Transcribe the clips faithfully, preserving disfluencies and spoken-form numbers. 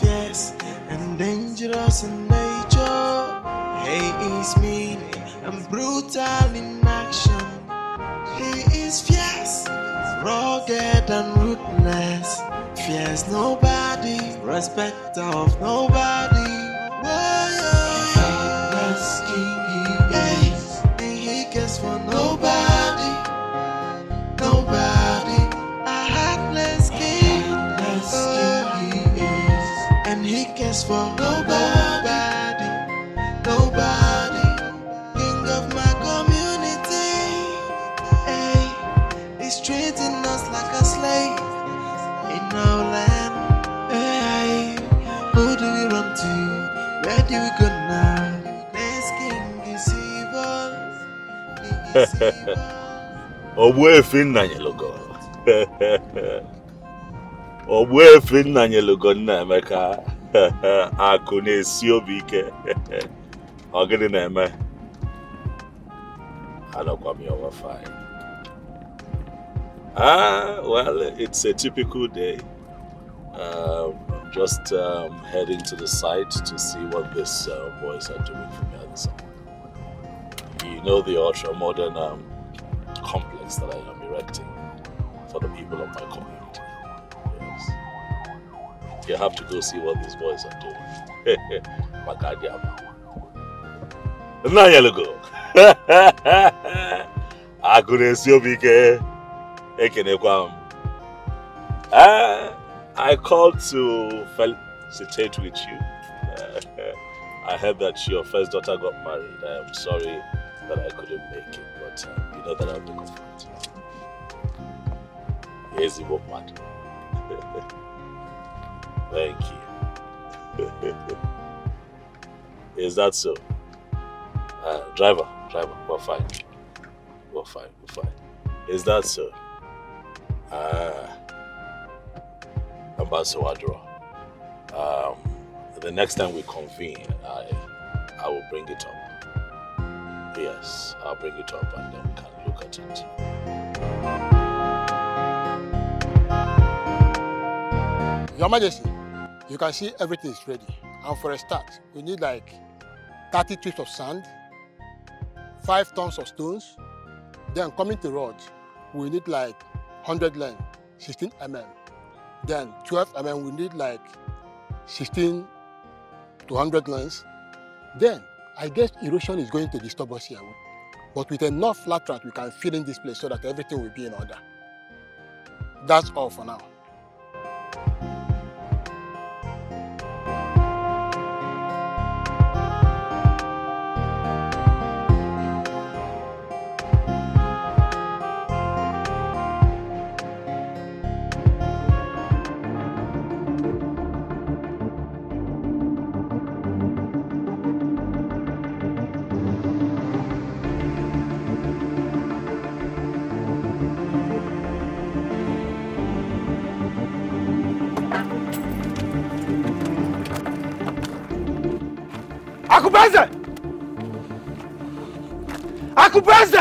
fierce and dangerous in nature. He is mean and brutal in action. He is fierce, rugged and ruthless. Fears nobody, respect of nobody. That's he is, and he cares for nobody, nobody. A heartless king, that's he is, and he cares for nobody, nobody. King of my community, hey, he's treating us like a slave in our land. Hey, who do we run to? Where do we go now? Ah, well, it's a typical day. Um, just um, heading to the site to see what these uh, boys are doing from the other side. You know the ultra-modern um, complex that I am erecting for the people of my community. Yes. You have to go see what these boys are doing. I called to felicitate with you. I heard that your first daughter got married. I am sorry that I couldn't make it, but uh, you know that I'll be confident. Here's the book, man. Thank you. Is that so? Uh, driver, driver, we're fine. We're fine, we're fine. Is that so? Uh, Ambassador Adro. Um, the next time we convene, I, I will bring it up. Yes, I'll bring it up and then we can look at it. Your Majesty, you can see everything is ready. And for a start, we need like thirty twists of sand, five tons of stones. Then coming to rods, we need like one hundred length, sixteen millimeters. Then twelve millimeters, we need like sixteen to one hundred lengths. Then I guess erosion is going to disturb us here, but with enough flat rats, we can fill in this place so that everything will be in order. That's all for now. Akubweze! Akubweze! Akubweze!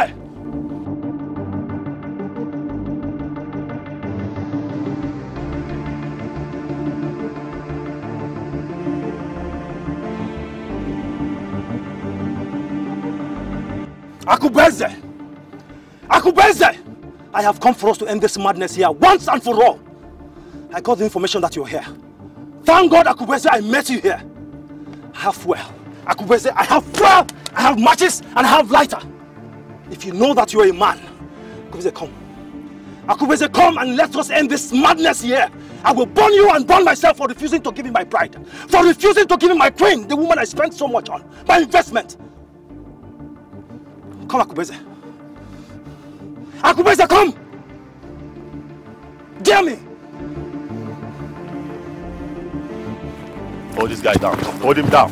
Akubweze! I have come for us to end this madness here once and for all. I got the information that you're here. Thank God, Akubweze, I met you here. Halfway. Akubweze, I have fuel, I have matches, and I have lighter. If you know that you are a man, Akubweze, come. Akubweze, come and let us end this madness here. I will burn you and burn myself for refusing to give me my bride, for refusing to give me my queen, the woman I spent so much on, my investment. Come, Akubweze. Akubweze, come. Dare me. Hold this guy down. Hold him down.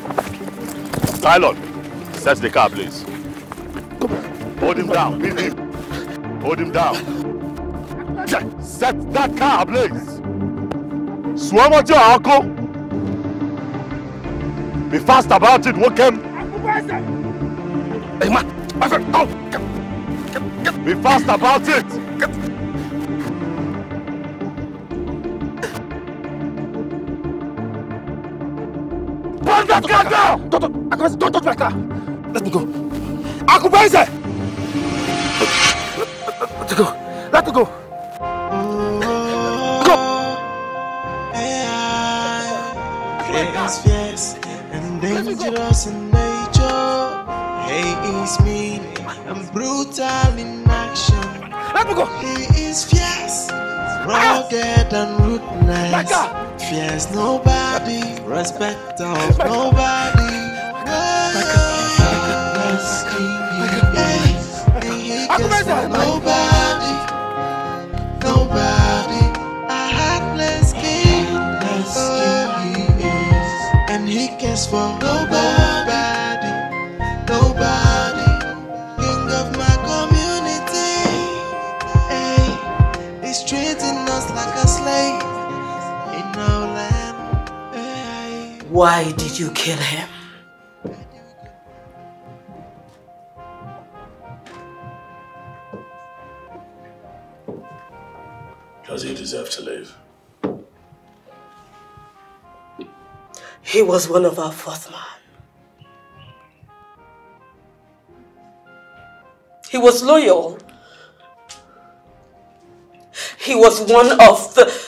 Silent, search the car, please. Hold him down. Hold him down. Set that car, please. Swarm at your uncle. Be fast about it, walk him. Hey, man, my friend, go. Be fast about it. burn that car down! Don't, don't, Akubeze, don't touch my car! Let me go! Akubeze! Let me go! Let me go! Go! It's fierce and dangerous in nature. He is mean and brutal in action. Let me go! He is fierce, rugged and ruthless. Fears nobody, respect of nobody. He cares for nobody, nobody. A heartless king, he is, and he cares for nobody, nobody. King of my community, he's treating us like a slave. Why did you kill him? Because he deserved to live. He was one of our fourth man. He was loyal. He was one of the...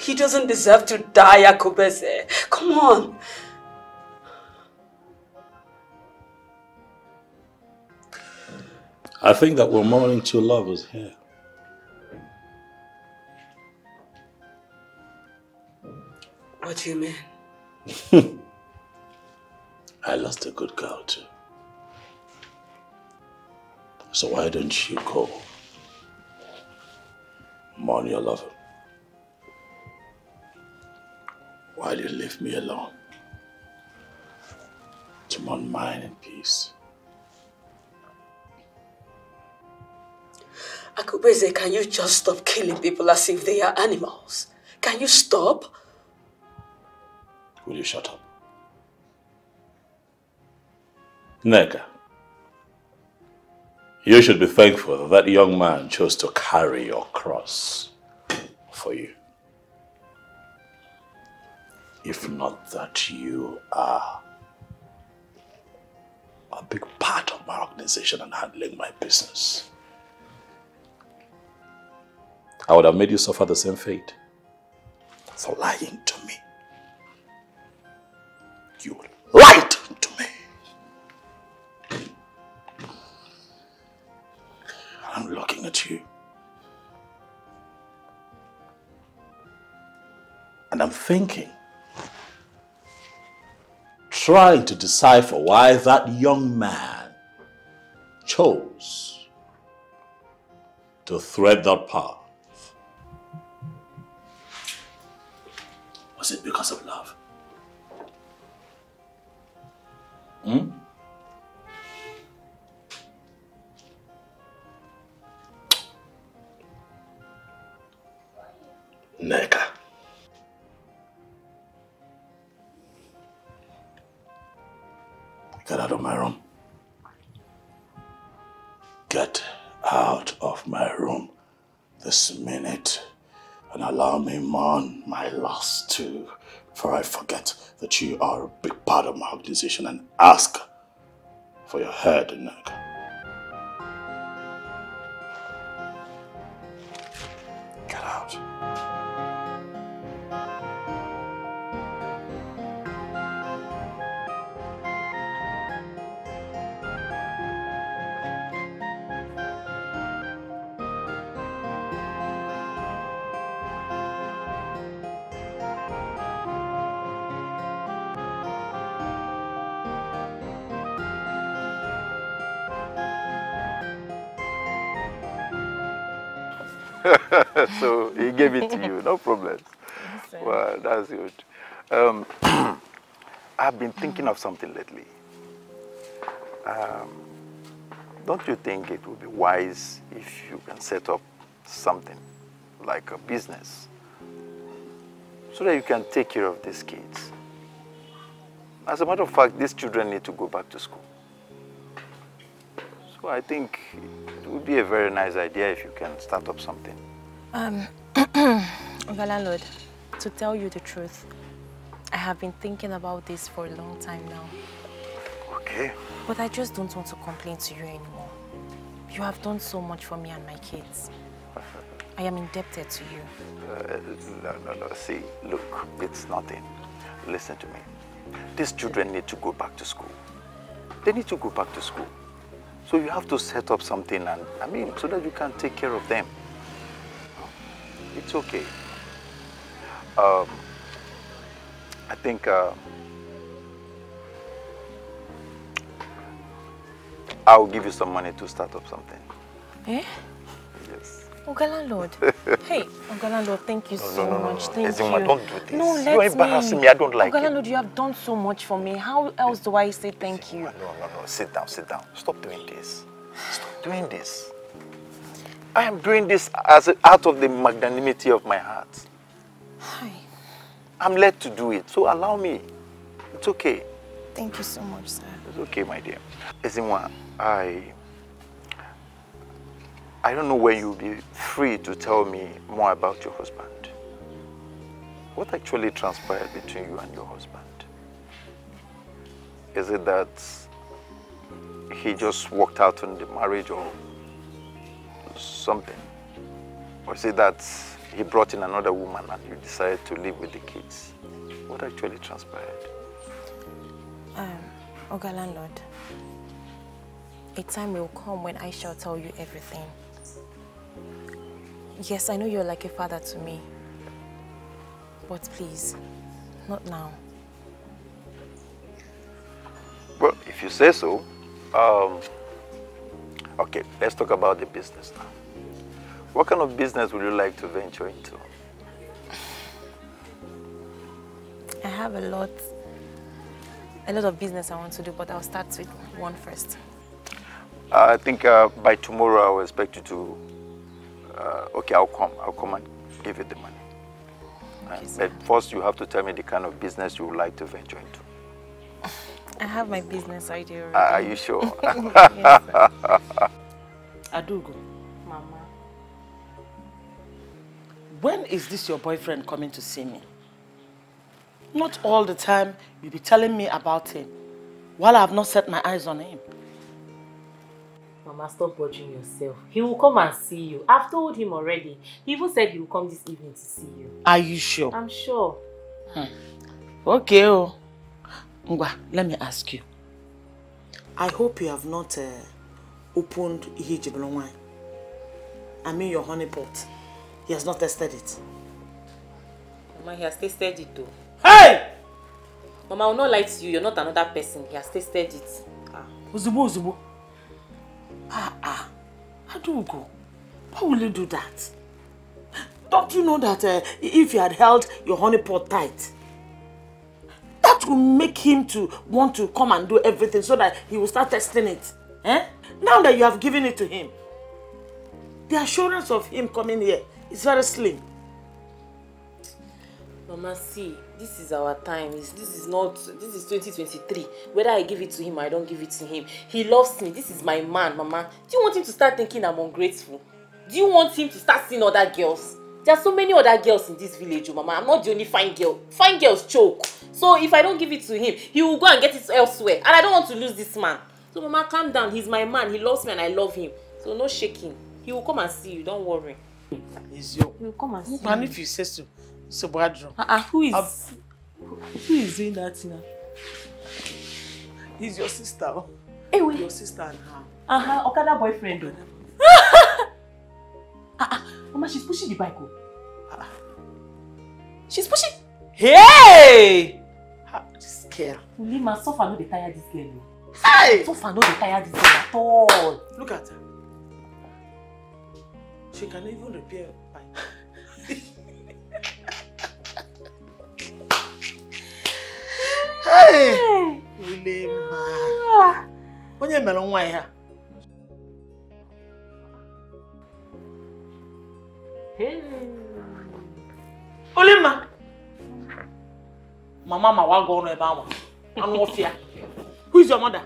He doesn't deserve to die, Akubeze. Come on. I think that we're mourning two lovers here. What do you mean? I lost a good girl too. So why don't you go mourn your lover? Why do you leave me alone to mourn mine in peace? Akubeze, can you just stop killing people as if they are animals? Can you stop? Will you shut up? Nneka, you should be thankful that that young man chose to carry your cross for you. If not that you are a big part of my organization and handling my business, I would have made you suffer the same fate for lying to me. You lied to me. I'm looking at you. And I'm thinking, trying to decipher why that young man chose to thread that path. Was it because of love? Hmm? Nneka. Get out of my room. Get out of my room this minute and allow me mourn my loss too, for I forget that you are a big part of my organization and ask for your head, Nneka. Get out. So he gave it to you, no problems. Awesome. Well, that's good. Um, I've been thinking of something lately. Um, don't you think it would be wise if you can set up something like a business so that you can take care of these kids? As a matter of fact, these children need to go back to school. So I think it would be a very nice idea if you can start up something. Um, Landlord, to tell you the truth, I have been thinking about this for a long time now. Okay. But I just don't want to complain to you anymore. You have done so much for me and my kids. I am indebted to you. Uh, no, no, no. See, look, it's nothing. Listen to me. These children need to go back to school. They need to go back to school. So you have to set up something, and I mean, so that you can take care of them. It's okay. Um, I think uh, I'll give you some money to start up something. Eh? Yes. Ogonna Lord. Hey, Ogonna Lord, thank you no, so no, no, much. No, no. Thank Ezinwa, you. Don't do this. No, let You're me. embarrassing me. I don't like Ogonna it. Lord, you have done so much for me. How else do I say thank Ezinwa, you? No, no, no. Sit down, sit down. Stop doing this. Stop doing this. I am doing this as a, out of the magnanimity of my heart. Hi. I'm led to do it, so allow me. It's okay. Thank you so much, sir. It's okay, my dear. Ezinwa, I... I don't know when you'll be free to tell me more about your husband. What actually transpired between you and your husband? Is it that he just walked out on the marriage or something? Or is it that he brought in another woman and you decided to live with the kids? What actually transpired? Um, Ogonna Lord, a time will come when I shall tell you everything. Yes, I know you're like a father to me, but please, not now. Well, if you say so. Um, okay, let's talk about the business now. What kind of business would you like to venture into? I have a lot, a lot of business I want to do, but I'll start with one first. Uh, I think uh, by tomorrow I will expect you to, uh, okay, I'll come, I'll come and give you the money. Okay, uh, but first you have to tell me the kind of business you would like to venture into. I have my business idea already. Uh, are you sure? Yes, sir. Adugo, Mama. When is this your boyfriend coming to see me? Not all the time you'll be telling me about him while I have not set my eyes on him. Mama, stop watching yourself. He will come and see you. I've told him already. He even said he will come this evening to see you. Are you sure? I'm sure. Hmm. Okay. Oh. Ngwa, let me ask you. I hope you have not uh, opened Ihijiblon wine. I mean your honey pot. He has not tested it. Mama, he has tasted it though. Hey! Mama, I will not lie to you. You're not another person. He has tasted it. Ah. Uzubu, Uzubu. Ah, ah. How do you go? Why will you do that? Don't you know that uh, if you had held your honey pot tight, that will make him to want to come and do everything so that he will start testing it. Eh? Now that you have given it to him, the assurance of him coming here is very slim. Mama, see, this is our time. This, this is not, this is twenty twenty-three. Whether I give it to him or I don't give it to him, he loves me. This is my man, Mama. Do you want him to start thinking I'm ungrateful? Do you want him to start seeing other girls? There are so many other girls in this village, Mama. I'm not the only fine girl. Fine girls choke. So if I don't give it to him, he will go and get it elsewhere. And I don't want to lose this man. So Mama, calm down. He's my man. He loves me and I love him. So no shaking. He will come and see you. Don't worry. Is your... He will come and see you. And if you say so, so Bradron. Uh, uh, who is... Uh, who is doing that now? He's your sister. Hey, wait. Your sister and her. Uh-huh. Okada boyfriend. Uh-uh. Mama, she's pushing the bike. Uh-uh. She's pushing. Hey! Ha, this girl. Ulima, Sofa no dey tire this girl. Hey! Sofa no dey tire this girl at all. Look at her. She cannot even repair her bike. Hey! Ulima. When you melon wine here. Hey. Ulima. My mama will go on about one. I'm not fear. Who is your mother?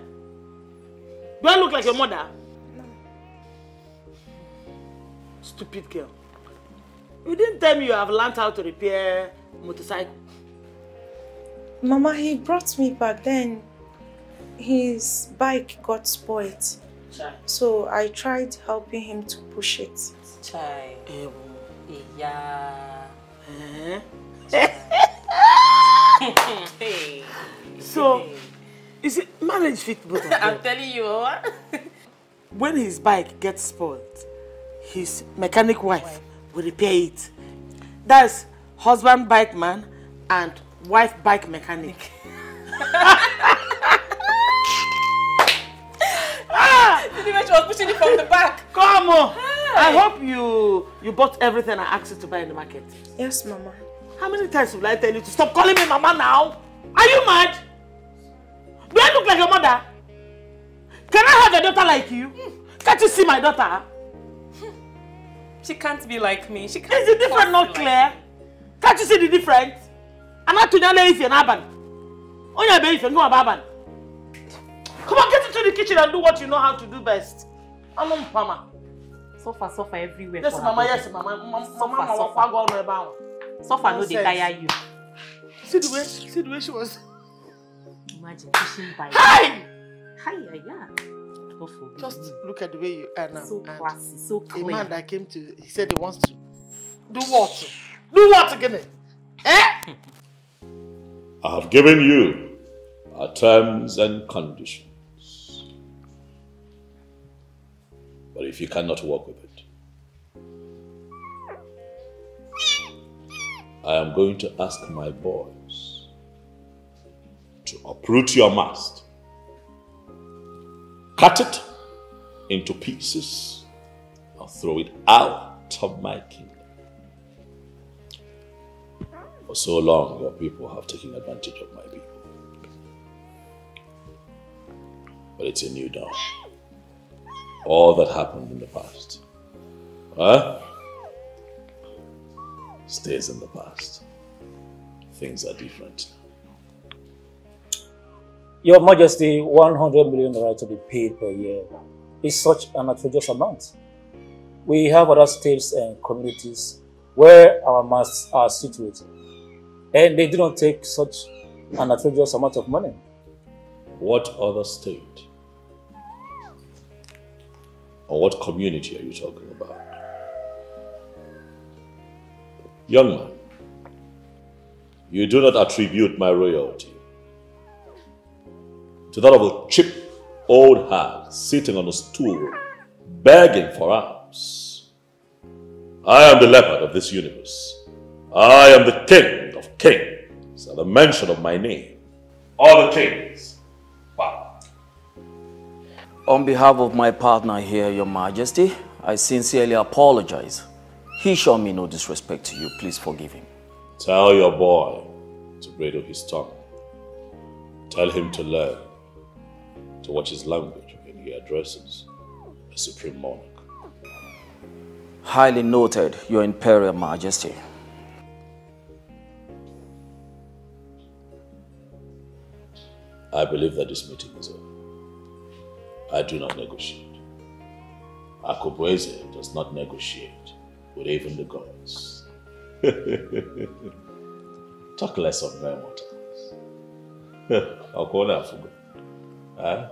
Do I look like your mother? No. Stupid girl. You didn't tell me you have learned how to repair motorcycle. Mama, he brought me back then. His bike got spoiled. Chai. So I tried helping him to push it. Chai. Um, yeah. Uh-huh. Chai. Hey. So, is it marriage fit both of them? I'm telling you what. When his bike gets spoiled, his mechanic wife, wife. will repair it. That's husband bike man and wife bike mechanic. She was pushing it from the back. Come on! Hi. I hope you you bought everything I asked you to buy in the market. Yes, Mama. How many times will I tell you to stop calling me Mama now? Are you mad? Do I look like your mother? Can I have a daughter like you? Mm. Can't you see my daughter? She can't be like me. She can't. Is the difference not clear? Like can't you see the difference? I'm not to know if you're an urban. Only a baby if you're not urban. Come on, get into the kitchen and do what you know how to do best. I'm on Mama. Suffer, suffer everywhere. Yes, Mama, yes, Mama. Mama, Mama, go on my bow. Suffer, no, they tire you. See the way, see the way she was. Imagine pushing by. Hi! Hi, yeah, yeah. Just look at the way you are now. So classy, so clean. The man that came to, he said he wants to. Do what? Do what again? Eh? I have given you our terms and conditions. But if you cannot work with it, I am going to ask my boys to uproot your mast, cut it into pieces, and throw it out of my kingdom. For so long, your people have taken advantage of my people. But it's a new dawn. All that happened in the past, huh? Stays in the past. Things are different. Your Majesty, one hundred million naira to be paid per year is such an outrageous amount. We have other states and communities where our masts are situated, and they do not take such an outrageous amount of money. What other state? Or what community are you talking about? Young man, you do not attribute my royalty to that of a cheap old hag sitting on a stool begging for alms. I am the leopard of this universe. I am the king of kings. At the mention of my name, all the kings bow. On behalf of my partner here, Your Majesty, I sincerely apologize. He showed me no disrespect to you. Please forgive him. Tell your boy to bridle his tongue. Tell him to learn, to watch his language when he addresses the Supreme Monarch. Highly noted, Your Imperial Majesty. I believe that this meeting is over. I do not negotiate. Akubweze does not negotiate with even the gods. Talk less of them, what else? Ogonna forgot. Huh?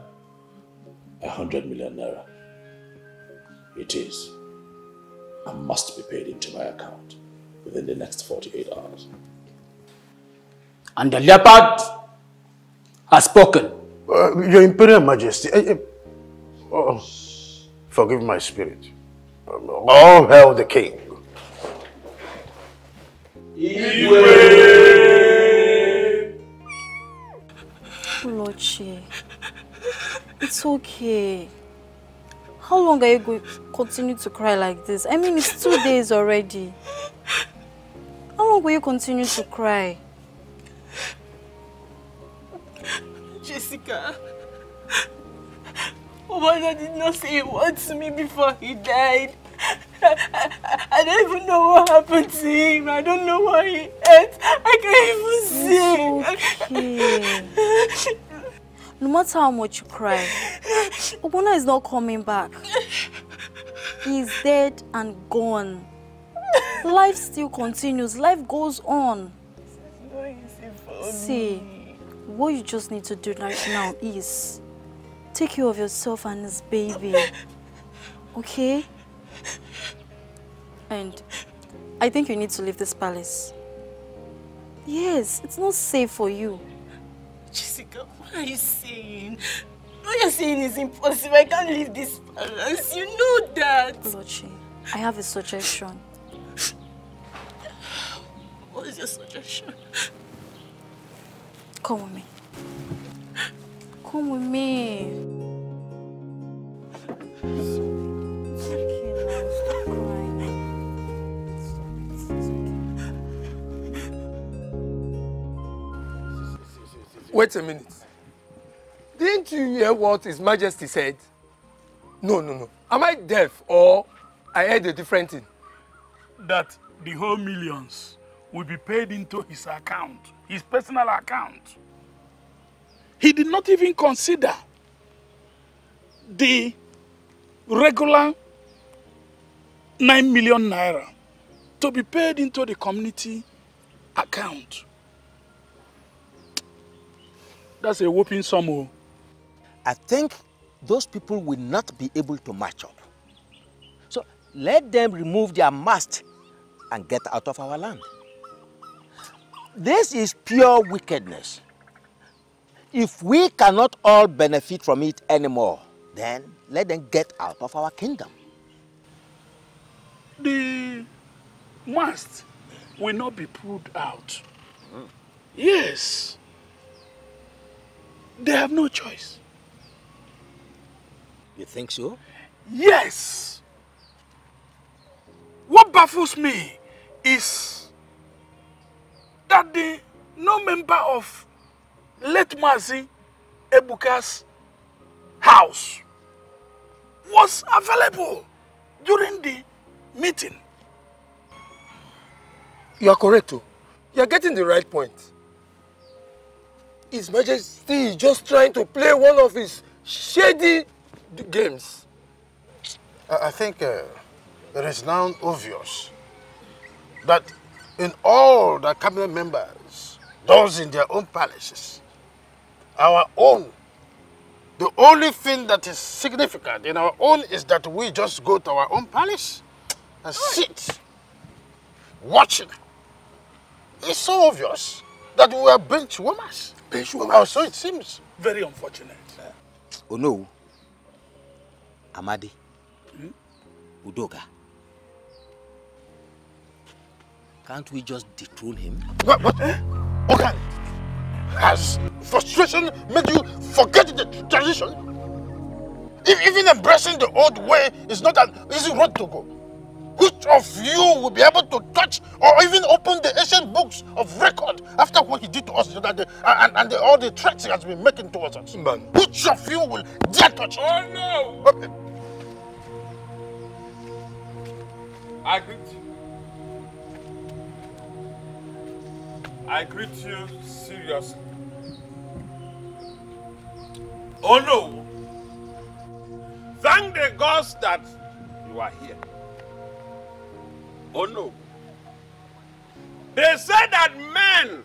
A hundred million naira. It is. And must be paid into my account within the next forty-eight hours. And the leopard has spoken. Uh, Your Imperial Majesty. Uh, uh, Oh, forgive my spirit. All hail the king. Uloche, it's okay. How long are you going to continue to cry like this? I mean, it's two days already. How long will you continue to cry? Jessica. Obuna did not say a word to me before he died. I, I, I don't even know what happened to him. I don't know what he ate. I can't even it's see. Okay. No matter how much you cry, Obuna is not coming back. He's dead and gone. Life still continues. Life goes on. It's not easy for See, me. What you just need to do right now is take care of yourself and this baby. Okay? And I think you need to leave this palace. Yes, it's not safe for you. Jessica, what are you saying? What you're saying is impossible. I can't leave this palace. You know that. Uloche, I have a suggestion. What is your suggestion? Come with me. Come with me. Wait a minute. Didn't you hear what His Majesty said? No, no, no. Am I deaf or I heard a different thing? That the whole millions will be paid into his account, his personal account. He did not even consider the regular nine million naira to be paid into the community account. That's a whopping sum. I think those people will not be able to match up. So let them remove their mast and get out of our land. This is pure wickedness. If we cannot all benefit from it anymore, then let them get out of our kingdom. The mast will not be pulled out. Mm. Yes. They have no choice. You think so? Yes! What baffles me is that the no member of late Mazi Ebuka's house was available during the meeting. You are correct. You are getting the right point. His Majesty is just trying to play one of his shady games. I think uh, it is now obvious that in all the cabinet members, those in their own palaces, our own, the only thing that is significant in our own is that we just go to our own palace and sit, watching. It's so obvious that we are bench warmers. Bench warmers. So it seems. Very unfortunate. Uh, oh no. Amadi. Hmm? Udoga. Can't we just dethrone him? What? What? Eh? Okay. Has frustration made you forget the tradition? If even embracing the old way is not an easy road to go, which of you will be able to touch or even open the ancient books of record after what he did to us the other day and, and the, all the threats he has been making towards us? Man. Which of you will dare touch it? Oh no! Okay. I greet you. I greet you seriously. Oh no! Thank the gods that you are here. Oh no. They said that men,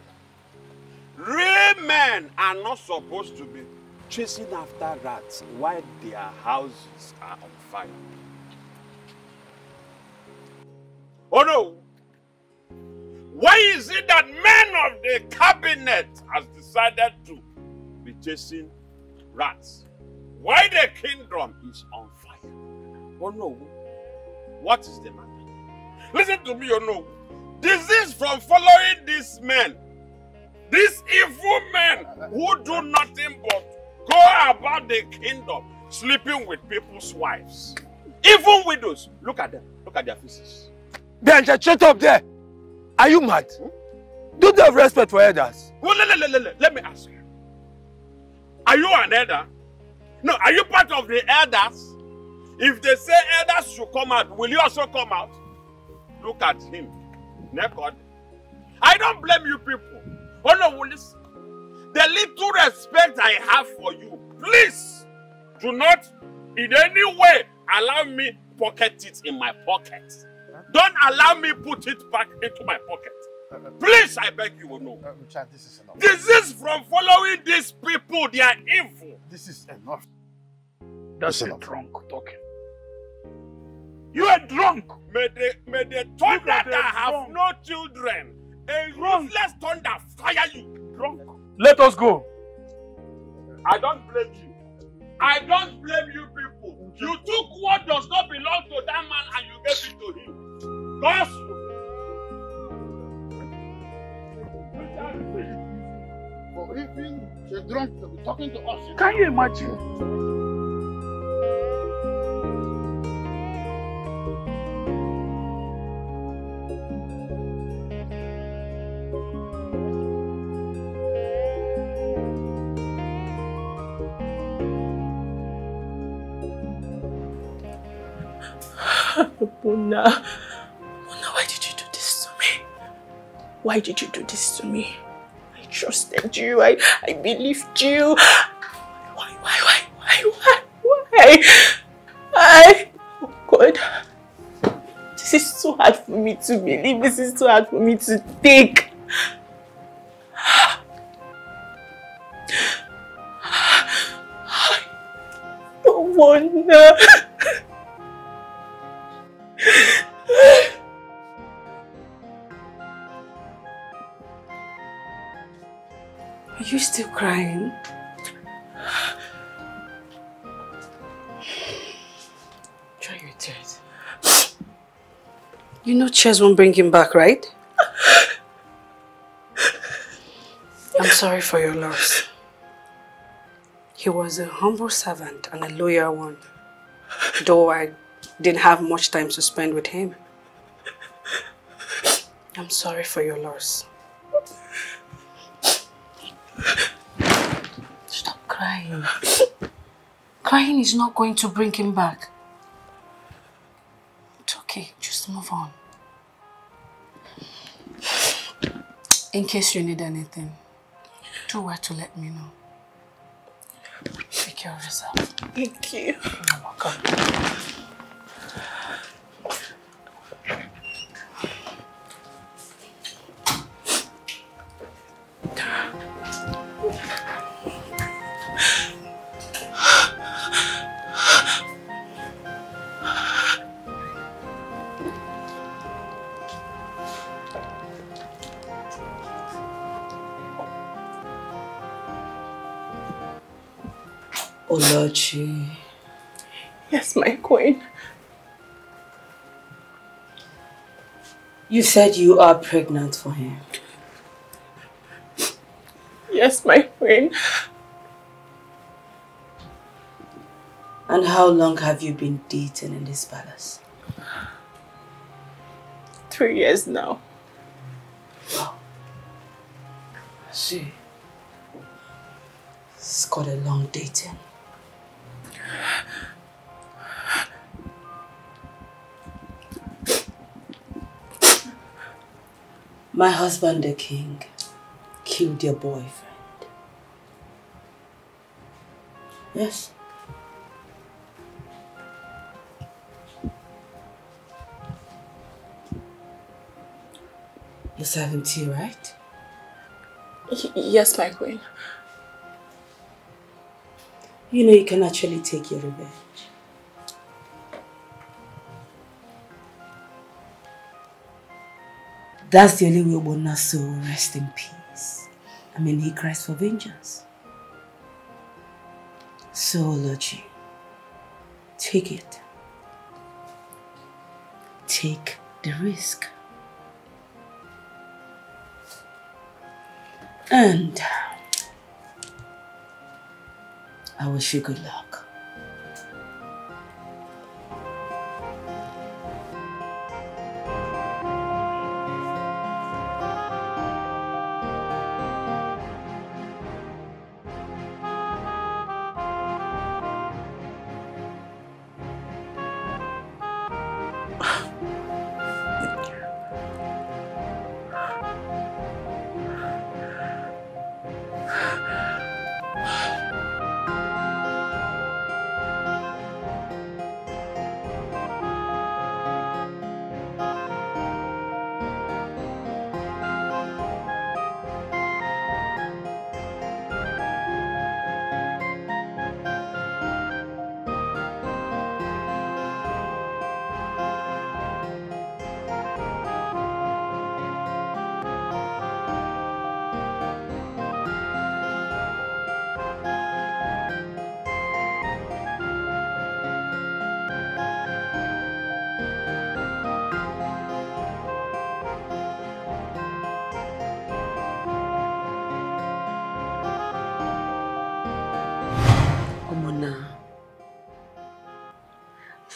real men, are not supposed to be chasing after rats while their houses are on fire. Oh no. Why is it that men of the cabinet has decided to be chasing rats while the kingdom is on fire? Oh no. What is the matter? Listen to me, you know. This is from following these men. These evil men who do nothing but go about the kingdom, sleeping with people's wives. Even widows. Look at them. Look at their faces. Then just shut up there. Are you mad? Hmm? Do they have respect for elders? Well, let, let, let, let, let me ask you. Are you an elder? No, are you part of the elders? If they say elders should come out, will you also come out? Look at him. Naked. I don't blame you people. Oh no, listen. The little respect I have for you, please do not in any way allow me pocket it in my pocket. Don't allow me put it back into my pocket. Please, I beg you, no. Uh, Richard, this is enough. Disease from following these people, they are evil. This is enough. That's a drunk talking. You are drunk. May the, may the thunder that have no children, a ruthless thunder fire you. Drunk. Let us go. I don't blame you. I don't blame you people. You took what does not belong to that man and you gave it to him. Gospel. For even the drunk to be talking to us. Can you imagine? Mona, Mona, why did you do this to me? Why did you do this to me? I trusted you, I, I believed you. Why, why, why, why, why, why? I, oh God, this is so hard for me to believe, this is so hard for me to take. No wonder. Are you still crying? Dry your tears. You know tears won't bring him back, right? I'm sorry for your loss. He was a humble servant and a loyal one, though I didn't have much time to spend with him. I'm sorry for your loss. Stop crying. Crying is not going to bring him back. It's okay, just move on. In case you need anything, do what to let me know. Take care of yourself. Thank you. You're welcome. Uloche. Yes, my queen. You said you are pregnant for him. Yes, my queen. And how long have you been dating in this palace? Three years now. Wow. I see. It's called a long dating. My husband, the king, killed your boyfriend. Yes. You're serving tea, right? Y- yes, my queen. You know you can actually take your revenge. That's the only way Obuna soul rests in peace. I mean, he cries for vengeance. So, Luchy, take it. Take the risk. And I wish you good luck.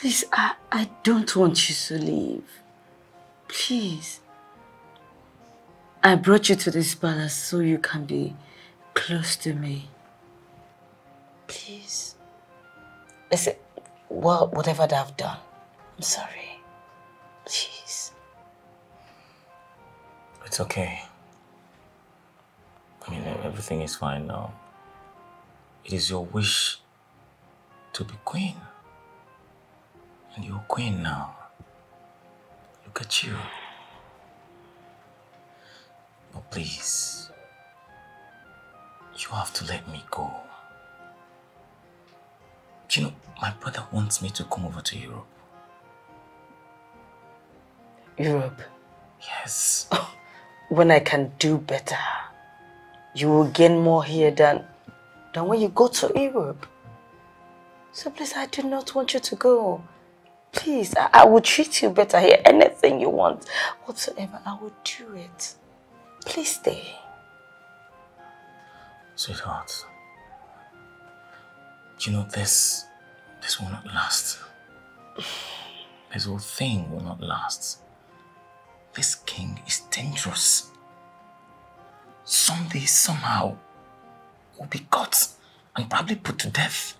Please, I, I don't want you to leave. Please. I brought you to this palace so you can be close to me. Please. Listen, well, whatever that I've done, I'm sorry. Please. It's okay. I mean, everything is fine now. It is your wish to be queen. And you're queen now. Look at you. But please, you have to let me go. Do you know, my brother wants me to come over to Europe. Europe? Yes. Oh, when I can do better, you will gain more here than, than when you go to Europe. So please, I do not want you to go. Please, I, I will treat you better here. Anything you want, whatsoever, I will do it. Please stay. Sweetheart, you know, this, this will not last. This whole thing will not last. This king is dangerous. Someday, somehow, will be caught and probably put to death.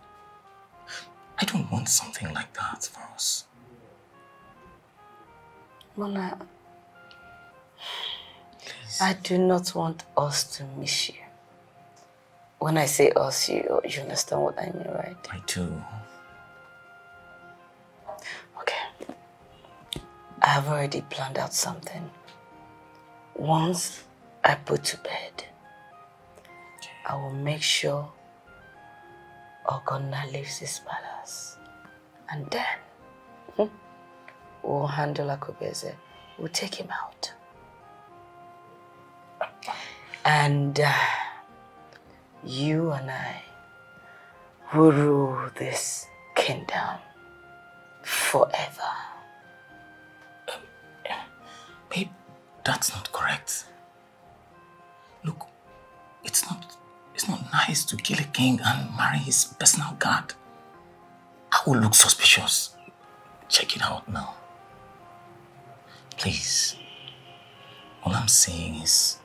I don't want something like that for us. Mona, please. I do not want us to miss you. When I say us, you, you understand what I mean, right? I do. Okay. I have already planned out something. Once I put to bed, okay, I will make sure Ogonna leaves this palace, and then hmm, we'll handle Akubeze. We'll take him out, and uh, you and I will rule this kingdom forever. Um, uh, babe, that's not correct. Look, it's not. It's not nice to kill a king and marry his personal guard. I will look suspicious. Check it out now. Please. All I'm saying is,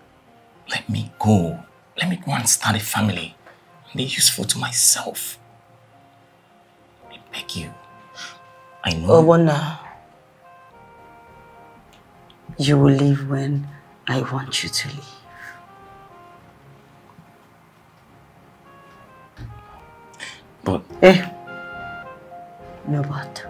let me go. Let me go and start a family and be useful to myself. I beg you. I know. Obuna, you will leave when I want you to leave. But eh? No, but.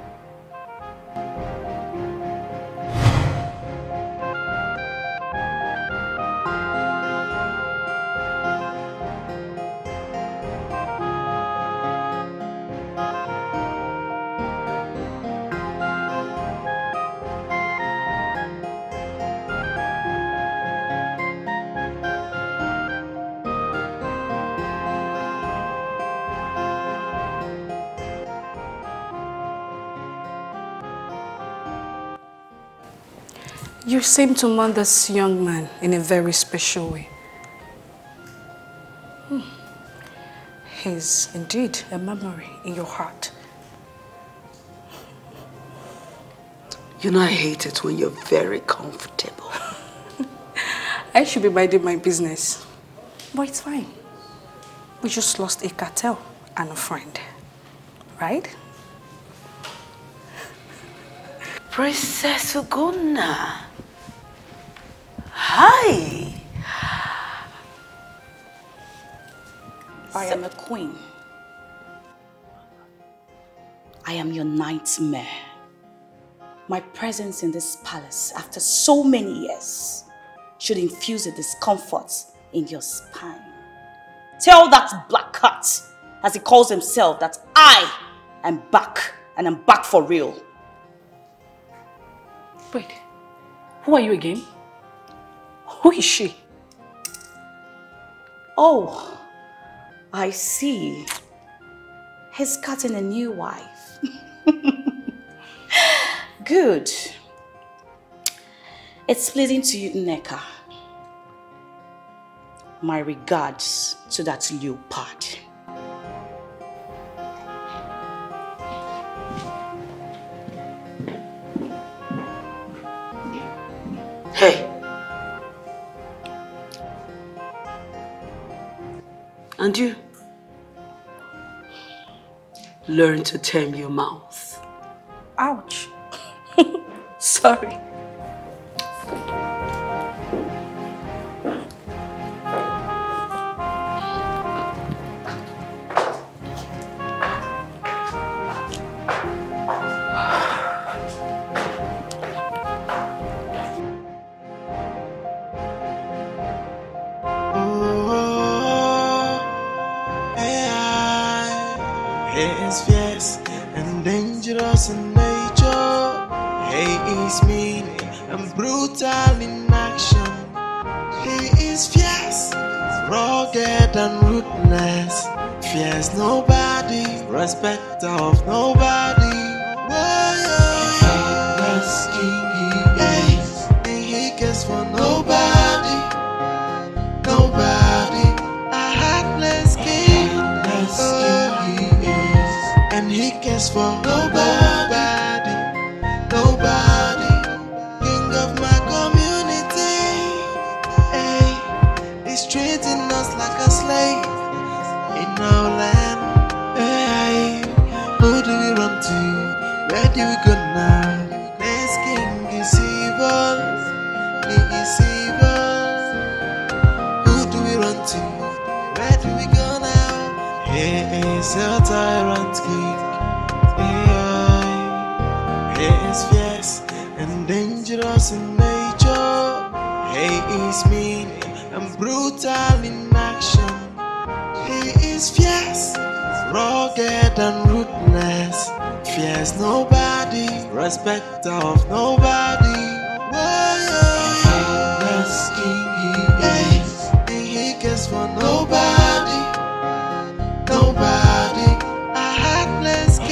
You seem to mourn this young man in a very special way. Hmm. He's indeed a memory in your heart. You know, I hate it when you're very comfortable. I should be minding my business. But it's fine. We just lost a cartel and a friend. Right? Princess Uguna. Hi! I am a queen. I am your nightmare. My presence in this palace after so many years should infuse a discomfort in your spine. Tell that black cat, as he calls himself, that I am back, and I'm back for real. Wait, who are you again? Who is she? Oh, I see. He's gotten a new wife. Good. It's pleasing to you, Nneka. My regards to that leopard. And you? Learn to tame your mouth. Ouch. Sorry. It's fierce and dangerous in nature. He is mean and brutal in action. He is fierce, rugged and ruthless. Fears nobody, respect of nobody. Headless king he is, and he cares for nobody. Nobody, a heartless king. Headless king he is. He cares for nobody, nobody, king of my community. Hey, he's treating us like a slave in our land. Hey, who do we run to? Where do we go now? This king is evil, he is evil. Who do we run to? Where do we go now? He is a tyrant king. He is fierce and dangerous in nature. He is mean and brutal in action. He is fierce, rugged and ruthless. Fears nobody, respect of nobody. Headless king he is, and he cares for nobody, nobody. A heartless king.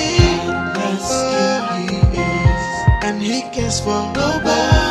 He cares for nobody.